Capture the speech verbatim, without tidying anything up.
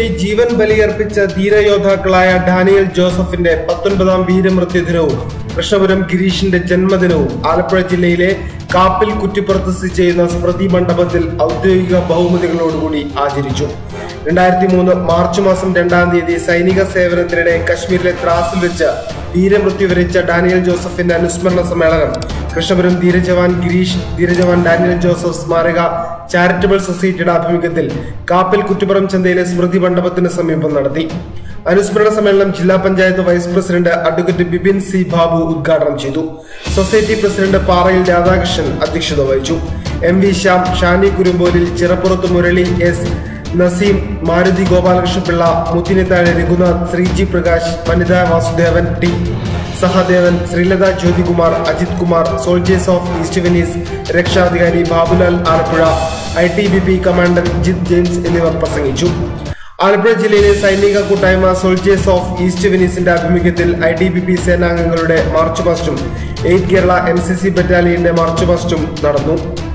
വേണ്ടി ജീവൻ ബലിയർപ്പിച്ച ധീരയോദ്ധാക്കളായ ഡാനിയൽ ജോസഫിന്റെ പത്തൊൻപതാം വീരമൃത്യു ദിനവും കൃഷ്ണപുരം ഗിരീഷിന്റെ ജന്മദിനവും ആലപ്പുഴ ജില്ലയിലെ കാപ്പിൽ കുറ്റിപ്പുറത്ത് സ്ഥിതി ചെയ്യുന്ന സ്മൃതി മണ്ഡപത്തിൽ ഔദ്യോഗിക ബഹുമതികളോടുകൂടി ആചരിച്ചു. രണ്ടായിരത്തി മൂന്ന് മാർച്ച് മാസം രണ്ടാം തീയതി സൈനിക സേവനത്തിനിടെ കശ്മീരിലെ ത്രാസിൽ വെച്ച് വീരമൃത്യു വരിച്ച ഡാനിയൽ ജോസഫിന്റെ അനുസ്മരണ സമ്മേളനം കൃഷ്ണപുരം ധീരജവാൻ ഗിരീഷ് ധീരജവാൻ ഡാനിയൽ ജോസഫ് സ്മാരക ചാരിറ്റബിൾ സൊസൈറ്റിയുടെ ആഭിമുഖ്യത്തിൽ കാപ്പിൽ കുറ്റിപ്പുറം ചന്തയിലെ സ്മൃതി മണ്ഡപത്തിന് സമീപം നടത്തി. അനുസ്മരണ സമ്മേളനം ജില്ലാ panchayat vice president advocate Bipin C Babu ഉദ്ഘാടനം ചെയ്തു. സൊസൈറ്റി പ്രസിഡന്റ് പാറയിൽ രാധാകൃഷ്ണൻ അധ്യക്ഷത വഹിച്ചു. M V Shyam, Shani Kurumbolil, ചിറപ്പുറത്ത് Murali, S Nasim, Maruthi Gopalakrishnapillai, Muthinethazhe Raghunath, Sreeji Prakash, Vanitha Vasudevan, T Sahadevan, Sreelatha Jyothikumar, Ajith Kumar, soldiers of east Venice രക്ഷാധികാരി Babulal Alappuzha, I T B P commander Jith James എന്നിവർ പ്രസംഗിച്ചു. ആലപ്പുഴ ജില്ലയിലെ സൈനിക കൂട്ടായ്മ സോൾജേഴ്സ് ഓഫ് ഈസ്റ്റ് വെനീസിന്റെ ആഭിമുഖ്യത്തിൽ ഐ ടി ബി പി സേനാംഗങ്ങളുടെ മാർച്ച് പാസ്റ്റും eight Kerala N C C ബറ്റാലിയന്റെ മാർച്ച് പാസ്റ്റും നടന്നു.